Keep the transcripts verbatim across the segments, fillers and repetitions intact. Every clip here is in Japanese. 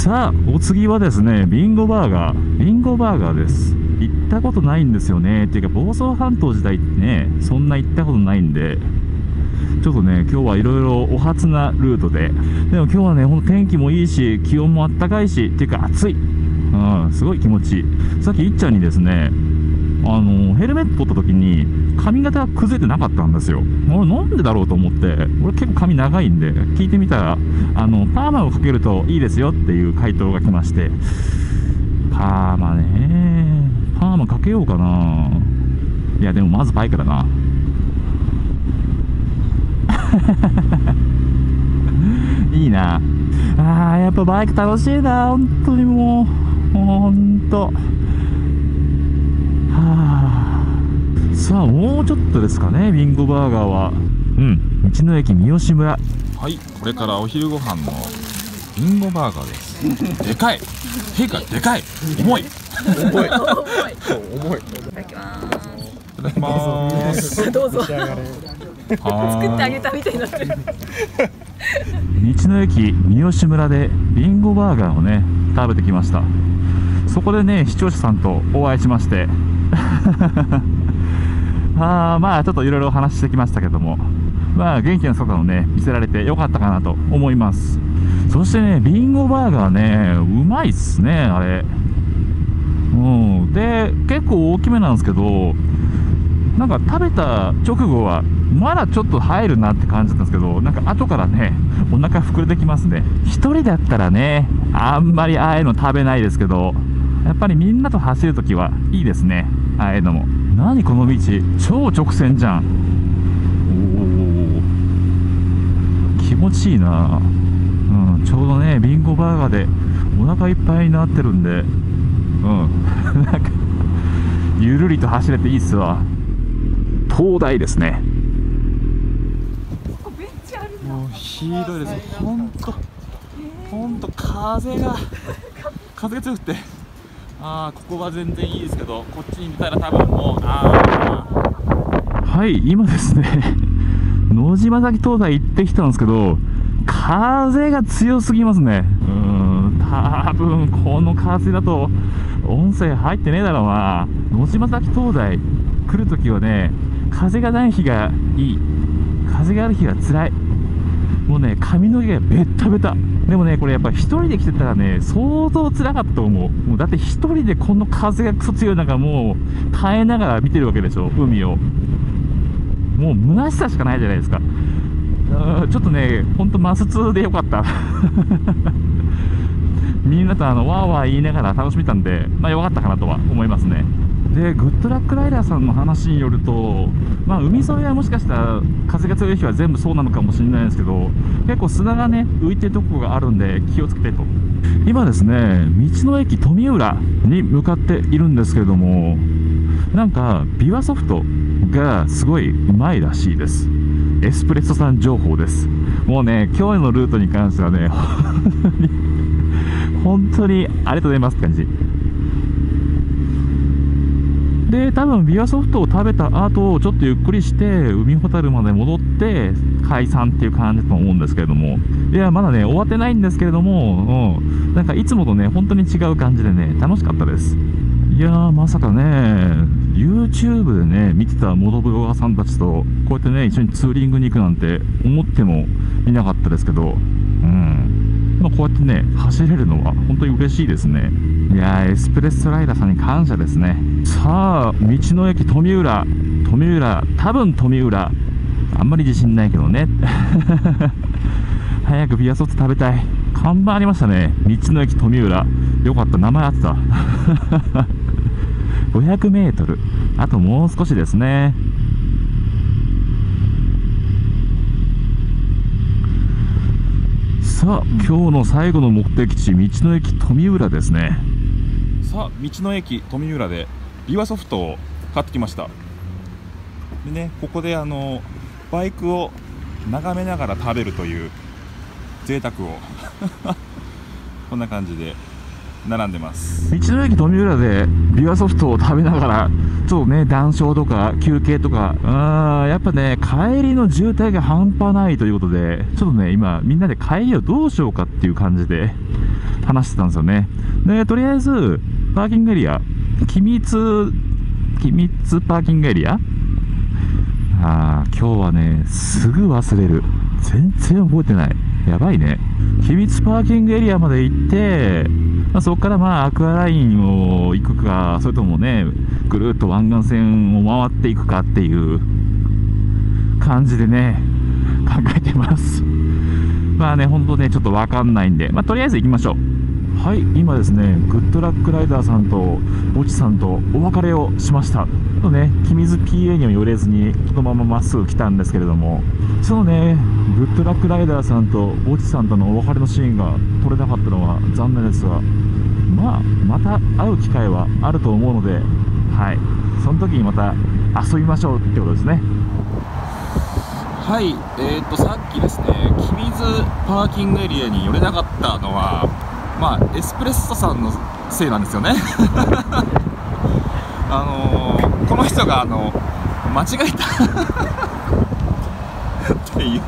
さあお次はですね、ビンゴバーガービンゴバーガーです。行ったことないんですよね。っていうか房総半島時代ってね、そんな行ったことないんで、ちょっとね今日はいろいろお初なルートで、でも今日はねほんと天気もいいし気温もあったかいしっていうか暑い、うん、すごい気持ちいい。さっきいっちゃんにですね、あのヘルメット取った時に髪型が崩れてなかったんですよ。俺なんでだろうと思って、俺結構髪長いんで聞いてみたら、あのパーマをかけるといいですよっていう回答が来まして、パーマねパーマかけようかな。いやでもまずバイクだないいなあ、やっぱバイク楽しいな本当に。もうほんとさあもうちょっとですかね、ビンゴバーガーは、うん、道の駅三好村。はい、これからお昼ご飯のビンゴバーガーです。でかい、てかでかい、重い重い重い。いただきまーす。いただきまーす。どうぞ。作ってあげたみたいになってる道の駅三好村でビンゴバーガーをね食べてきました。そこでね視聴者さんとお会いしましてあ、まあちょっといろいろお話ししてきましたけども、まあ元気な姿をね見せられてよかったかなと思います。そしてねビンゴバーガーねうまいっすねあれ、うん、で結構大きめなんですけど、なんか食べた直後はまだちょっと入るなって感じだったんですけど、なんか後からねお腹膨れてきますね。ひとりだったらねあんまりああいうの食べないですけど、やっぱりみんなと走るときはいいですね、ああいうのも。何この道超直線じゃん。おお気持ちいいな、うん、ちょうどねビンゴバーガーでお腹いっぱいになってるんで、うんなんかゆるりと走れていいっすわ。灯台ですね、ここベンチあるな。もうひどいです、ほんとほんと風が風が強くて、あーここは全然いいですけど、こっちに見たら多分もう、あーはい、今ですね野島崎灯台行ってきたんですけど、風が強すぎますね。うーん多分この風だと音声入ってねえだろうな。野島崎灯台来るときはね風がない日がいい、風がある日が辛い。もうね髪の毛がベッタベタ。でもねこれやっぱり一人で来てたらね相当辛かったと思う。もうだって一人でこの風がクソ強い中、もう耐えながら見てるわけでしょ、海を。もう虚しさしかないじゃないですか。ちょっとねほんとマスツーでよかったみんなとあのワーワー言いながら楽しめたんで、まあよかったかなとは思いますね。でグッドラックライダーさんの話によると、まあ、海沿いはもしかしたら風が強い日は全部そうなのかもしれないんですけど、結構砂がね浮いてるとこがあるんで気をつけてと。今ですね道の駅富浦に向かっているんですけれども、なんかビワソフトがすごいうまいらしいです。エスプレッソさん情報です。もうね今日のルートに関してはね本当にありがとうございますって感じで、多分ビワソフトを食べた後ちょっとゆっくりして海ほたるまで戻って解散っていう感じだと思うんですけれども、いやまだね終わってないんですけれども、うん、なんかいつもとね本当に違う感じでね楽しかったです。いやーまさかね YouTube でね見てたモトブロガーさんたちとこうやってね一緒にツーリングに行くなんて思ってもいなかったですけど、うん、まあ、こうやってね走れるのは本当に嬉しいですね。いやーエスプレッソライダーさんに感謝ですね。さあ道の駅富浦、富浦多分富浦あんまり自信ないけどね早くビアソフト食べたい。看板ありましたね、道の駅富浦、よかった名前あってたごひゃくメートル あともう少しですね。さあ今日の最後の目的地道の駅富浦ですね。さあ道の駅富浦でビワソフトを買ってきました。でねここであのバイクを眺めながら食べるという贅沢をこんな感じで並んでます。道の駅富浦でビワソフトを食べながらちょっとね談笑とか休憩とか、あーやっぱね帰りの渋滞が半端ないということで、ちょっとね今みんなで帰りをどうしようかっていう感じで話してたんですよね。でとりあえずパーキングエリア、機密機密パーキングエリア、あー今日はねすぐ忘れる、全然覚えてない、やばいね。秘密パーキングエリアまで行って、まあ、そこからまあアクアラインを行くか、それともねぐるっと湾岸線を回っていくかっていう感じでね考えてます。まあね、本当ねちょっと分かんないんで、まあ、とりあえず行きましょう。はい、今ですねグッドラックライダーさんともちさんとお別れをしました。とね、君津 ピーエー には寄れずにこのまままっすぐ来たんですけれども、そのねグッドラックライダーさんとおじさんとのお別れのシーンが撮れなかったのは残念ですが、まあまた会う機会はあると思うので、はい、その時にまた遊びましょうってことですね。はい、えー、っとさっきですね君津パーキングエリアに寄れなかったのは、まあエスプレッソさんのせいなんですよね。あのー、この人があの間違えたっていう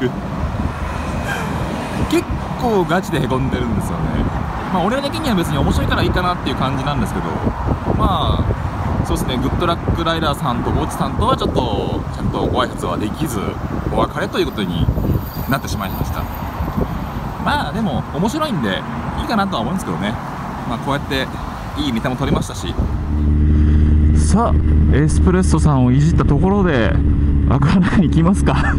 結構ガチでへこんでるんですよね。まあ、俺的には別に面白いからいいかなっていう感じなんですけど、まあそうですね、グッドラックライダーさんとゴチさんとはちょっとちゃんとご挨拶はできずお別れということになってしまいました。まあでも面白いんでいいかなとは思うんですけどね。まあ、こうやっていいネタも撮れましたし、さあエスプレッソさんをいじったところでアクアライン行きますか。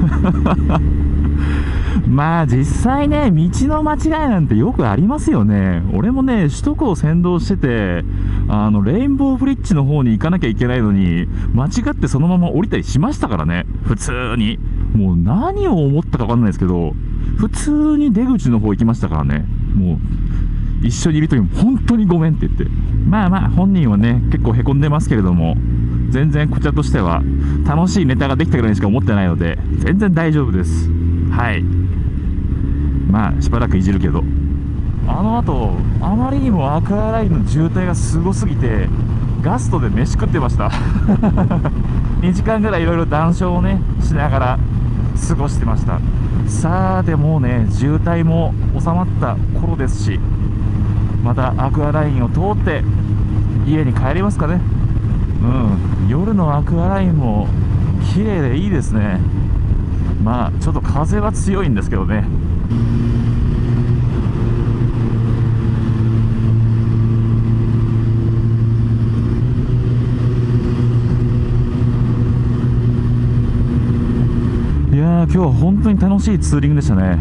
まあ実際ね道の間違いなんてよくありますよね。俺もね首都高を先導してて、あのレインボーブリッジの方に行かなきゃいけないのに間違ってそのまま降りたりしましたからね。普通にもう何を思ったか分かんないですけど、普通に出口の方行きましたからね。もう一緒にいるときも本当にごめんって言って、まあまあ本人はね結構へこんでますけれども、全然こちらとしては楽しいネタができたぐらいにしか思ってないので全然大丈夫です。はい、まあしばらくいじるけど、あのあとあまりにもアクアラインの渋滞がすごすぎてガストで飯食ってました。にじかんぐらいいろいろ談笑をねしながら過ごしてました。さあでもうね渋滞も収まった頃ですし、またアクアラインを通って家に帰りますかね。うん、夜のアクアラインも綺麗でいいですね。まあちょっと風は強いんですけどね。いやー今日は本当に楽しいツーリングでしたね。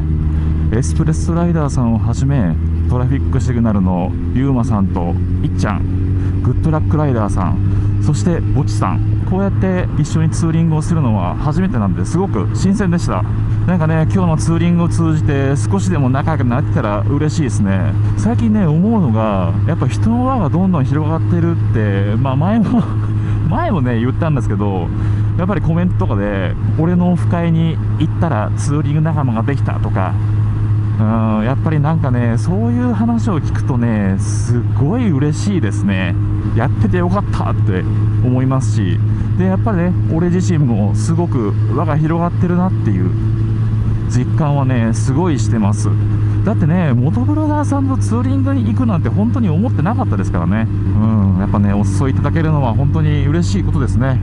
エスプレッソライダーさんをはじめトラフィックシグナルのゆうまさんといっちゃん、グッドラックライダーさん、そしてぼちさん、こうやって一緒にツーリングをするのは初めてなんですごく新鮮でした。なんかね今日のツーリングを通じて少しでも仲良くなってたら嬉しいですね。最近ね思うのがやっぱ人の輪がどんどん広がってるって、まあ、前も前もね言ったんですけど、やっぱりコメントとかで俺のオフ会に行ったらツーリング仲間ができたとか、うん、やっぱりなんかねそういう話を聞くとねすごい嬉しいですね。やっててよかったって思いますし、でやっぱりね俺自身もすごく輪が広がってるなっていう実感はねすごいしてます。だってね元ブラザーさんとツーリングに行くなんて本当に思ってなかったですからね。うん、やっぱねお誘いいただけるのは本当に嬉しいことですね。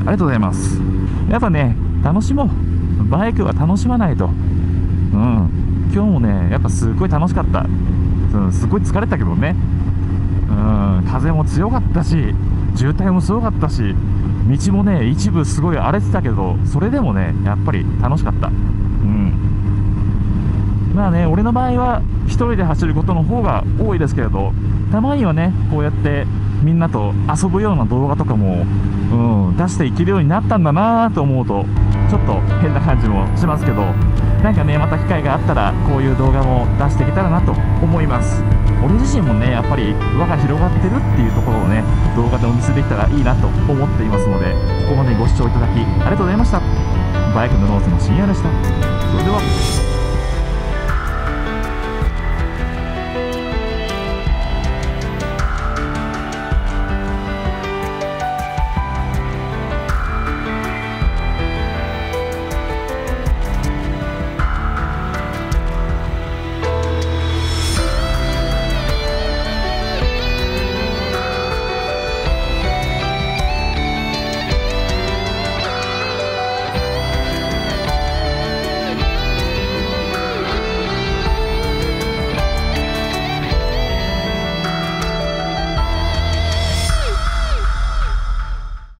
ありがとうございます。やっぱね楽しもう、バイクは楽しまないと。うん、今日もねやっぱすごい楽しかった。うん、すごい疲れたけどね、うん、風も強かったし渋滞もすごかったし、道もね一部すごい荒れてたけど、それでもねやっぱり楽しかった。うん、まあね俺の場合はひとりで走ることの方が多いですけれど、たまにはねこうやってみんなと遊ぶような動画とかも、うん、出していけるようになったんだなと思うとちょっと変な感じもしますけど、なんかねまた機会があったらこういう動画も出していけたらなと思います。俺自身もねやっぱり輪が広がってるっていうところをね動画でお見せできたらいいなと思っていますので、ここまでご視聴いただきありがとうございました。バイクのローズの深夜でした。それでは。